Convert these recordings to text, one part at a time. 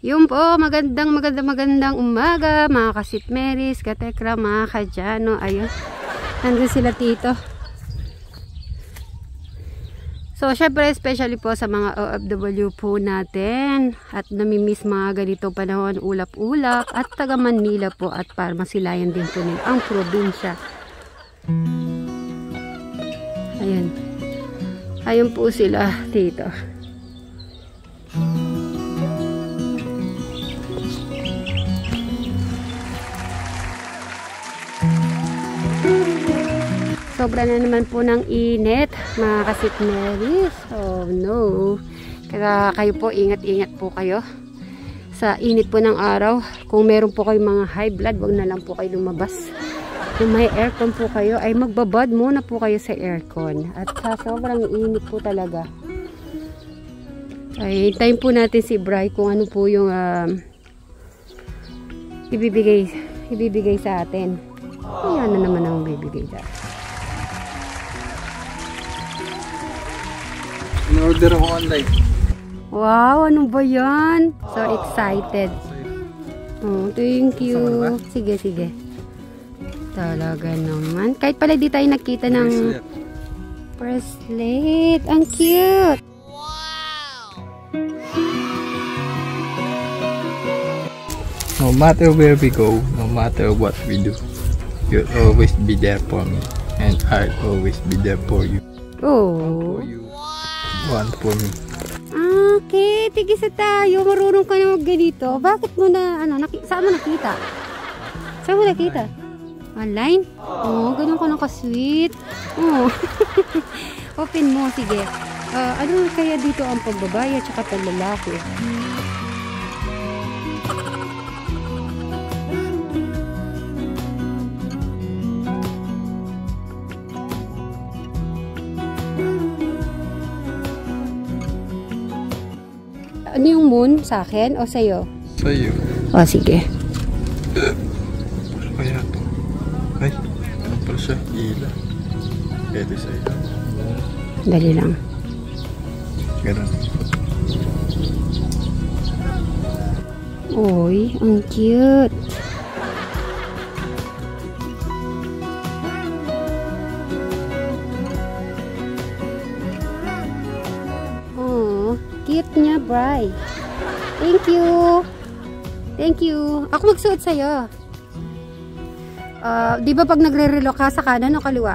Yun po, magandang umaga mga kasitmeris, katekra, mga kadyano. Ayun, nandun sila tito. So syempre especially po sa mga OFW po natin at namimiss mga ganito panahon, ulap-ulap, at taga Manila po at para masilayan din po nila ang probinsya. Ayan, ayun po sila dito. Sobra na naman po ng init mga kasitmeris. Oh no. Kaya kayo po, ingat-ingat po kayo sa init po ng araw. Kung meron po kayong mga high blood, wag na lang po kayo lumabas. Kung may aircon po kayo, ay magbabad muna po kayo sa aircon. At sa sobrang init po talaga. Ay, hintayin po natin si Bryan kung ano po yung ibibigay sa atin. Ayan na naman ang bibigay dahil. Order ako online. Wow, ano ba yan? So excited. Oh, thank you. Sige, sige. Talaga naman. Kahit pala di tayo nakita ng bracelet. Ang cute. Wow. No matter where we go, no matter what we do, you'll always be there for me. And I'll always be there for you. Oh. One for me. Okay, tigisa tayo. Marunong ka na magganito. Bakit mo na, ano, saan mo nakita? Saan mo nakita? Online? Oh, ganun ka na ka-sweet. Oh. Open mo, sige. Ano kaya dito ang pagbabae at saka paglalaki? Ano yung moon? Sa akin o sa'yo? Sa'yo. O, sige. Ano kaya ito? Ay, ano pala siya? Ila. Pwede sa'yo. Dali lang. Ganun. Uy, ang cute. Cute niya, Bryan. Thank you. Thank you. Ako magsuot sa'yo. Di ba pag nagre-relo ka sa kanan o kaliwa?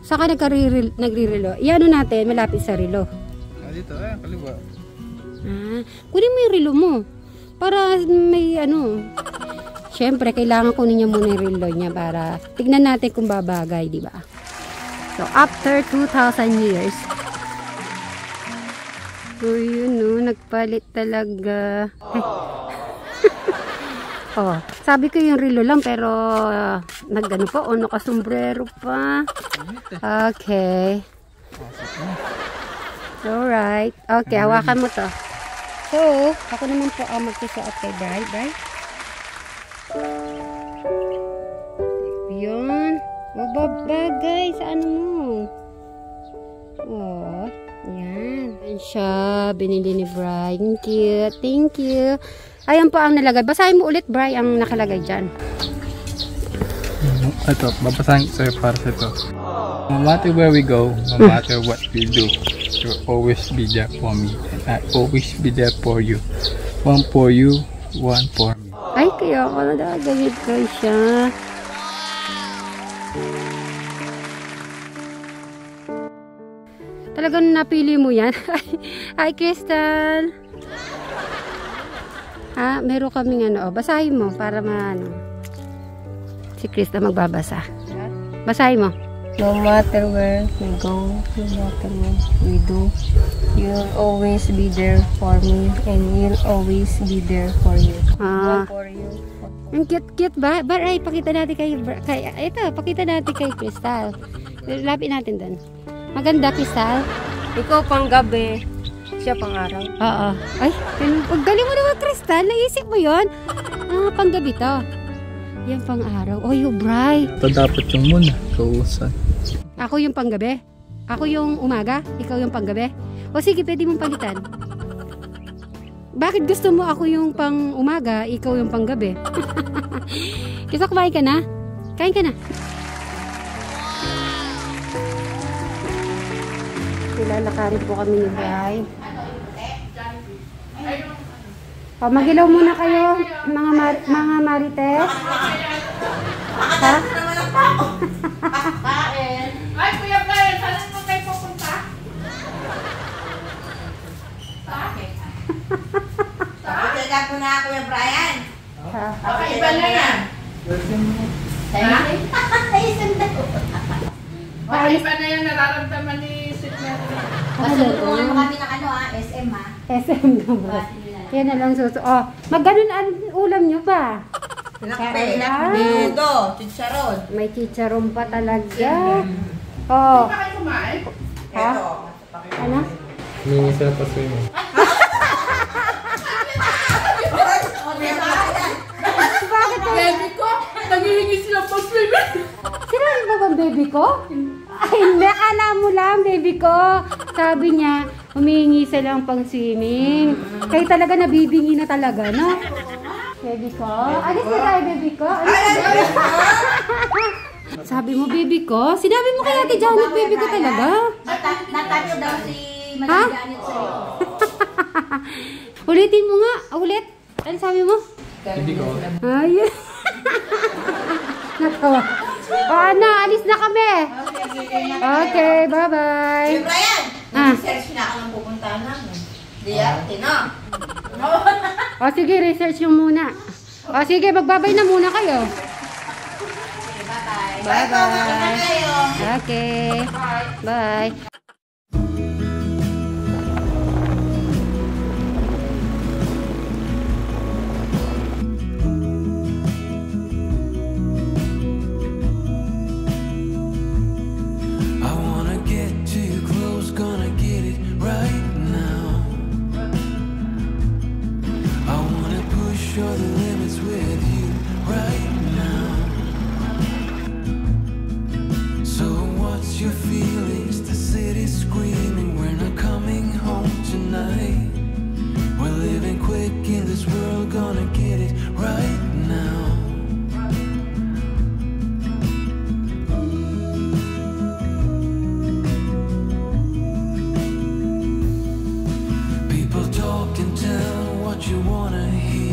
Saka nagre-relo. Iano natin, malapit sa relo. Dito, kaliwa. Kunin mo yung relo mo. Para may ano. Siyempre, kailangan kunin niya muna yung relo niya para tignan natin kung babagay, di ba? So, after 2,000 years, so, yun no, nagpalit talaga. Oh, sabi ko yung relo lang pero nagano pa, o nakasombrero pa. Okay. Alright. Okay, hawakan mo to. So, ako naman po ang magsusuot kay Bryan. Bryan. Yun. Mababagay sa ano mo. Oh. Ayan. Ayan siya. Binili ni Bryan. Thank you. Thank you. Ayan po ang nalagay. Basahin mo ulit, Bryan, ang nakalagay dyan. Ito. Babasahin ko sa'yo para sa'yo. No matter where we go, no matter what we do, you'll always be there for me. And I always be there for you. One for you, one for me. Ay, kaya ako nalagay ko siya. Talagang napili mo yan. Hi, Crystal. Ha, meron kaming ano. Basahin mo para maano. Si Crystal magbabasa. Basahin mo. No matter where we go, no matter what we do, you'll always be there for me and you'll always be there for you. Ah. Ang cute-cute ba? But ay, pakita natin kay ito, pakita natin kay Crystal. Lapit natin doon. Maganda, Crystal. Ikaw pang gabi. Siya pang araw. Oo. Ay, galing mo naman, Crystal. Naisip mo yun? Ah, pang gabi to. Yan, pang araw. Oh, yung Bryan. Ito dapat yung muna. Kausan. Ako yung pang gabi. Ako yung umaga. Ikaw yung pang gabi. O sige, pwede mong palitan. Bakit gusto mo ako yung pang umaga, ikaw yung pang gabi? Kisa, kumain ka na? Kain ka na. Nilalakarin po kami ni Bryan. Oh, magilaw muna kayo, mga marites. Ha? Ay, Kuya Bryan, saan mo kayo pupunta? Sa akin. Pagkagat mo na, Kuya Bryan. Okay, iba na yan. Taisin na. Okay, iba na yan, nararamdaman ni Sitna. Pasulungan mo kami na ano, SM ha? SM na ba? Yan na lang suso. Oh, magganon ang ulam nyo ba? Nakapelakbudo, chicharon. May chicharon pa talaga. Oh. Hindi pa kayo kumain? Ha? Ano? Hindi sila pa swim. Bakit ang baby ko? Naghihingi sila pa swim. Sila na bang baby ko? Ay, nakala mo lang baby ko. Sabi niya, humingi silang pang swimming. Kayo talaga nabibingi na talaga, no? Baby ko? Alis na tayo, baby ko? Sabi mo, baby ko? Sinabi mo kay Ate Janet, baby ko talaga? Natouch daw si Madam Janet sa'yo. Ulitin mo nga. Ulit. Ano sabi mo? Baby ko. Ayun. Natawa. O ano, alis na kami. Okay, bye-bye. Hey, Bryan! Research na ako ng pupuntahan namin. Diarte na. O sige, research yung muna. O sige, magbabay na muna kayo. Bye-bye. Bye-bye. Okay. Bye. Sure the limit's with you right now. So what's your feelings? The city's screaming, we're not coming home tonight. We're living quick in this world, gonna get it right now. People talk and tell what you wanna hear.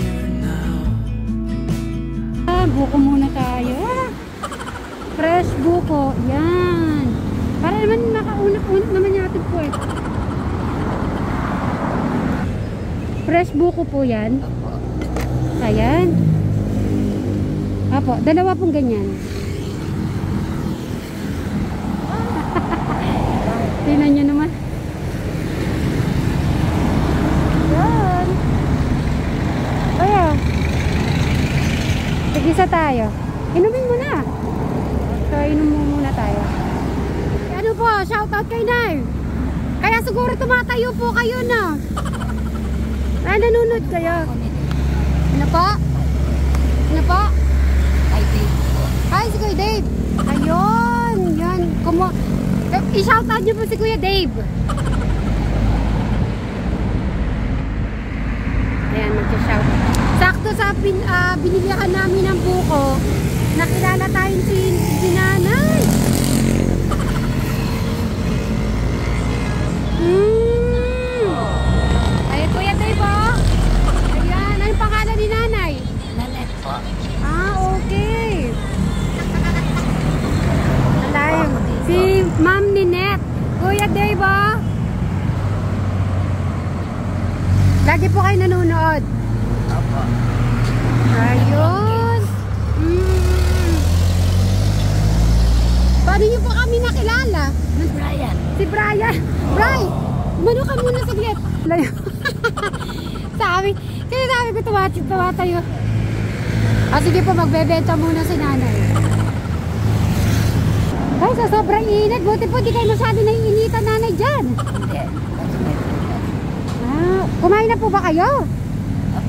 Buko muna tayo. Fresh buko. Yan. Para naman makaunap-unap naman natin po eh. Fresh buko po yan. Ayan. Apo, dalawa pong ganyan. Tingnan nyo naman. Isa tayo. Inumin mo na. So, inumin muna tayo. Ano po, shoutout kay Nay. Kaya siguro tumatayo po kayo na. Kaya nanunod kayo. Ano po? Ano po? Hi, Dave. Hi, si Kuya Dave. Ayun. Yan. I-shoutout nyo po si Kuya Dave. Ayan, mag-shoutout. Sakto sa binilihan namin ng buko, nakilala tayong si nanay. Ayan, Kuya Dave po. Ayan, ano yung pangalan ni nanay? Nanette po. Ah, okay. Ayan, si Ma'am Ninette. Kuya Dave po. Lagi po kayo nanonood. Ayun. Paano niyo po kami nakilala? Si Bryan. Si Bryan. Bryan, mano ka muna saglit. Sabi, kasi sabi ko tawa tayo. Ah, sige po, magbebenta muna si nanay. Ay, sa sobrang init. Buti po, di kayo masyado naiinitan nanay dyan. Ah, kumain na po ba kayo?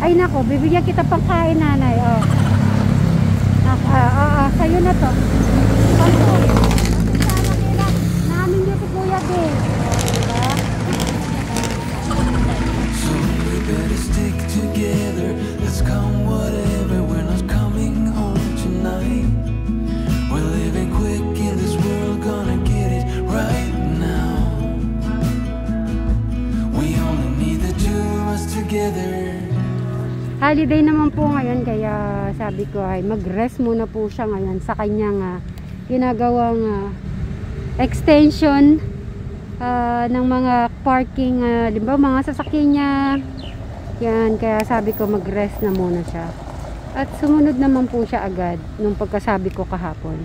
Ay nako, bibigyan kita pang kain nanay. Oh. Sa'yo na to. Pantol. Namin dito kuya din. So, stick together. Let's come whatever, we're not coming home tonight. We're living quick in this world, gonna get it right now. We only need the two of us together. Holiday naman po ngayon, kaya sabi ko ay mag-rest muna po siya ngayon sa kanyang ginagawang extension ng mga parking, diba, mga sasakyan niya. Yan, kaya sabi ko mag-rest na muna siya. At sumunod naman po siya agad nung pagkasabi ko kahapon.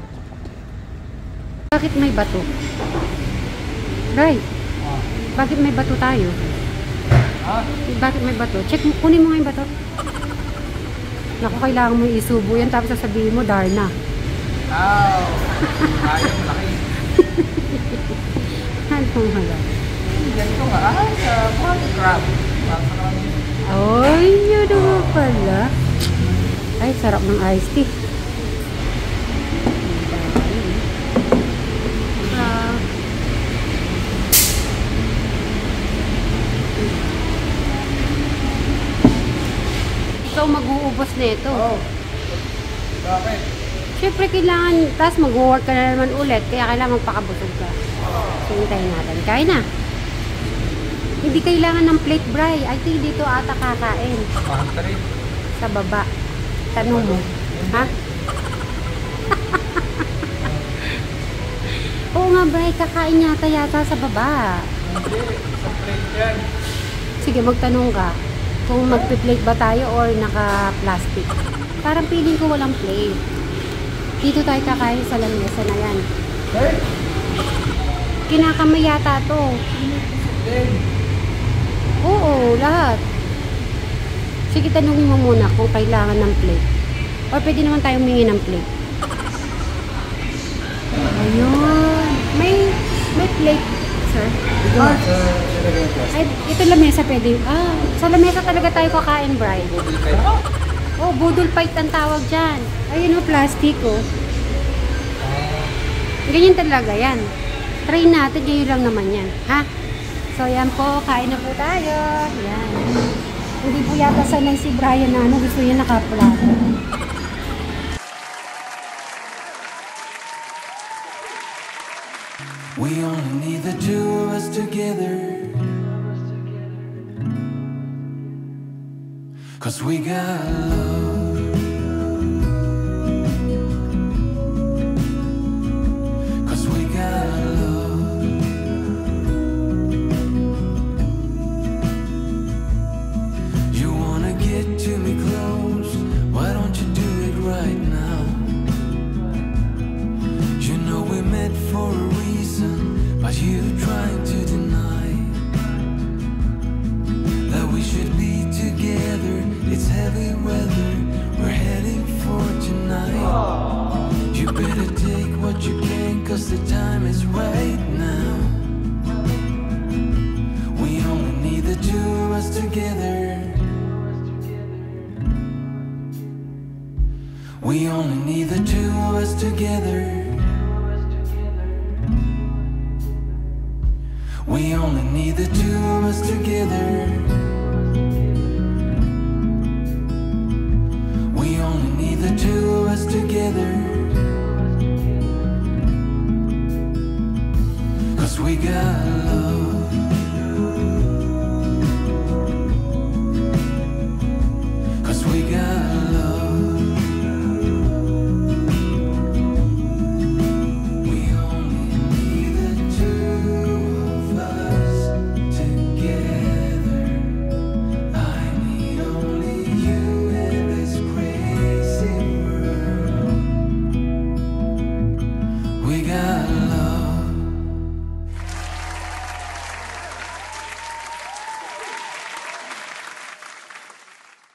Bakit may bato? Right. Bakit may bato tayo? Bakit may bato? Check mo, kunin mo nga yung bato. Naku, kailangan mo isubo yan, tapos sasabihin mo, Darna. Wow! Ayong laki. Anong hala? Ganito nga, sa crab. Ay, yun naman pala. Ay, sarap ng iced tea. So, mag-uubos na ito. Oo. Bakit? Siyempre, kailangan, tapos mag-work ka na naman ulit, kaya kailangan magpakabusog ka. So, hintayin natin. Kain na. Hindi kailangan ng plate, Bry. I think dito ata kakain. Sa baba. Tanong mo. Ha? Oo nga, Bry. Kakain yata sa baba. Hindi. Sa plate yan. Sige, magtanong ka. Kung magpi-plate ba tayo or naka-plastic. Parang piling ko walang plate. Dito tayo kakain sa lamesa na yan. Kinakamay yata to. Oo, lahat. Sige, tanungin mo muna kung kailangan ng plate. Or pwede naman tayo humingi ng plate. Ayun. May plate, sir. Ay, ito lamesa pwede. Ah, sa lamesa talaga tayo kakain, Brian. Oh, budol fight ang tawag dyan. Ayun o, plastic o. Ganyan talaga yan. Try natin, ganyan lang naman yan. Ha? So, yan po, kain na po tayo. Yan. Hindi po yata sanay si Brian na ano, gusto niya nakaplato. We only need the two of us together, 'cause we got love. We only need the two of us together. We only need the two of us together.